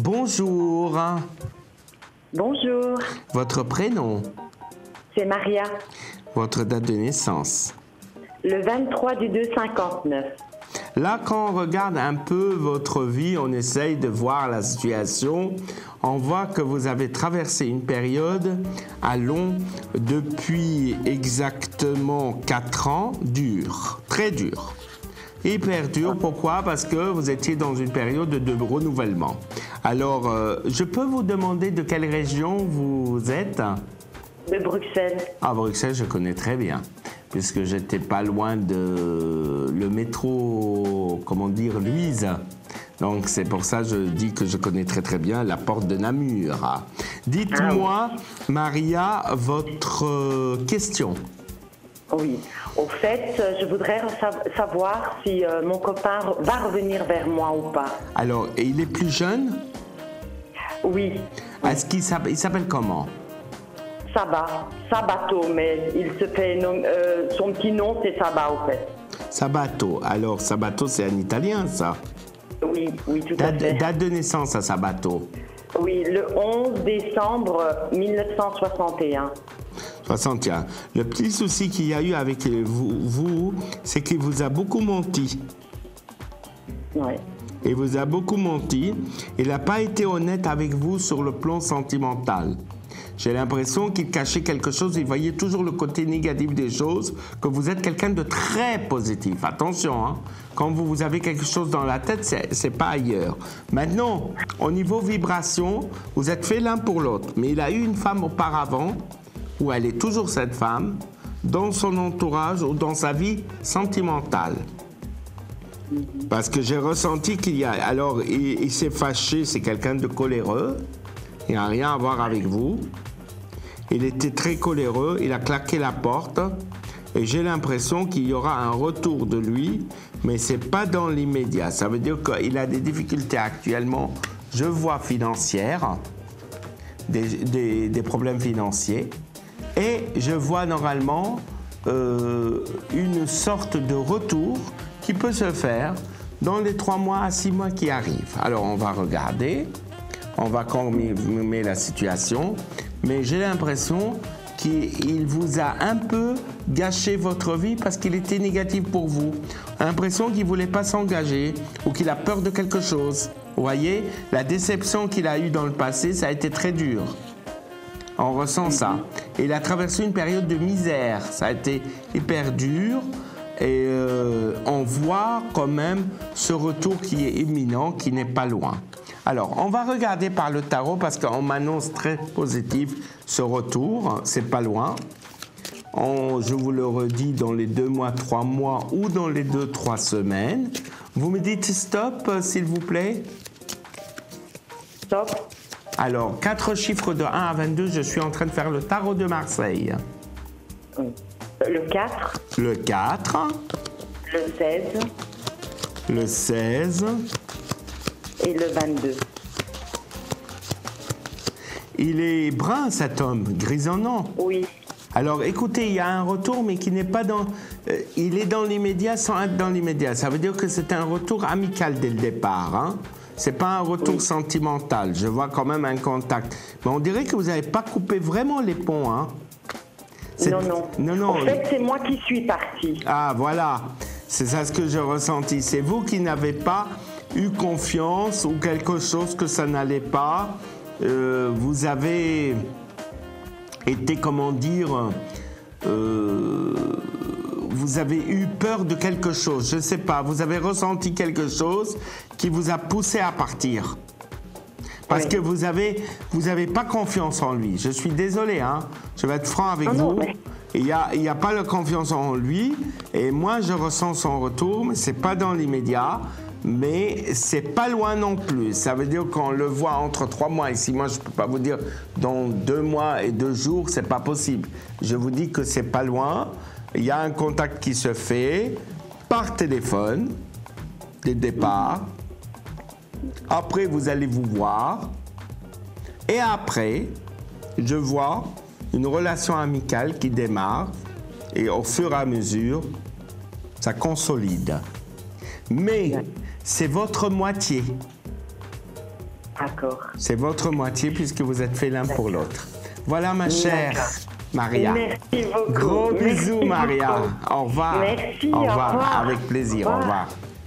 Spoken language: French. Bonjour. Bonjour. Votre prénom? C'est Maria. Votre date de naissance? Le 23/02/59. Là, quand on regarde un peu votre vie, on essaye de voir la situation. On voit que vous avez traversé une période à long, depuis exactement 4 ans, dure, très dure. Hyper dur. Pourquoi? Parce que vous étiez dans une période de renouvellement. Alors, je peux vous demander de quelle région vous êtes? De Bruxelles. Ah, Bruxelles, je connais très bien, puisque j'étais pas loin de le métro, comment dire, Louise. Donc, c'est pour ça que je dis que je connais très très bien la porte de Namur. Dites-moi, Maria, votre question. Oui. Au fait, je voudrais savoir si mon copain va revenir vers moi ou pas. Alors, et il est plus jeune? Oui. Est-ce qu'il s'appelle comment? Sabato, mais il se fait son petit nom, c'est Saba, au fait. Sabato. Alors, Sabato, c'est un italien, ça? Oui, oui, tout à fait. Date de naissance à Sabato? Oui, le 11 décembre 1961. Le petit souci qu'il y a eu avec vous c'est qu'il vous a beaucoup menti. Oui. Il vous a beaucoup menti. Il n'a pas été honnête avec vous sur le plan sentimental. J'ai l'impression qu'il cachait quelque chose. Il voyait toujours le côté négatif des choses, que vous êtes quelqu'un de très positif. Attention, hein, quand vous avez quelque chose dans la tête, c'est pas ailleurs. Maintenant, au niveau vibration, vous êtes fait l'un pour l'autre. Mais il a eu une femme auparavant, où elle est toujours cette femme, dans son entourage ou dans sa vie sentimentale. Parce que j'ai ressenti qu'il y a... Alors, il s'est fâché, c'est quelqu'un de coléreux, il n'a rien à voir avec vous. Il était très coléreux, il a claqué la porte et j'ai l'impression qu'il y aura un retour de lui, mais ce n'est pas dans l'immédiat. Ça veut dire qu'il a des difficultés actuellement, je vois, financières, des problèmes financiers. Et je vois normalement une sorte de retour qui peut se faire dans les 3 mois à 6 mois qui arrivent. Alors on va regarder, on va confirmer la situation, mais j'ai l'impression qu'il vous a un peu gâché votre vie parce qu'il était négatif pour vous. L'impression qu'il ne voulait pas s'engager ou qu'il a peur de quelque chose. Vous voyez, la déception qu'il a eue dans le passé, ça a été très dur. On ressent ça. Il a traversé une période de misère. Ça a été hyper dur. Et on voit quand même ce retour qui est imminent, qui n'est pas loin. Alors, on va regarder par le tarot parce qu'on m'annonce très positif ce retour. C'est pas loin. Je vous le redis dans les 2 mois, 3 mois ou dans les 2, 3 semaines. Vous me dites stop, s'il vous plaît. Stop. Alors, 4 chiffres de 1 à 22, je suis en train de faire le tarot de Marseille. Le 4. Le 4. Le 16. Le 16. Et le 22. Il est brun, cet homme, grisonnant. Oui. Alors, écoutez, il y a un retour, mais qui n'est pas dans... il est dans l'immédiat sans être dans l'immédiat. Ça veut dire que c'est un retour amical dès le départ, hein. C'est pas un retour sentimental. Je vois quand même un contact. Mais on dirait que vous n'avez pas coupé vraiment les ponts, hein? Non, non. En fait, c'est moi qui suis partie. Ah, voilà. C'est ça ce que j'ai ressenti. C'est vous qui n'avez pas eu confiance ou quelque chose que ça n'allait pas. Vous avez été, comment dire... vous avez eu peur de quelque chose, je ne sais pas, vous avez ressenti quelque chose qui vous a poussé à partir. Parce que vous avez pas confiance en lui. Je suis désolé, hein. Je vais être franc avec vous. Il n'y a pas la confiance en lui et moi je ressens son retour, mais ce n'est pas dans l'immédiat, mais c'est pas loin non plus. Ça veut dire qu'on le voit entre 3 mois et 6 mois, je ne peux pas vous dire dans 2 mois et 2 jours, ce n'est pas possible. Je vous dis que c'est pas loin. Il y a un contact qui se fait par téléphone, dès le départ. Après, vous allez vous voir. Et après, je vois une relation amicale qui démarre. Et au fur et à mesure, ça consolide. Mais c'est votre moitié. D'accord. C'est votre moitié puisque vous êtes fait l'un pour l'autre. Voilà ma chère Maria. Merci beaucoup. Gros bisous Maria. Au revoir. Merci, au revoir. Avec plaisir. Au revoir.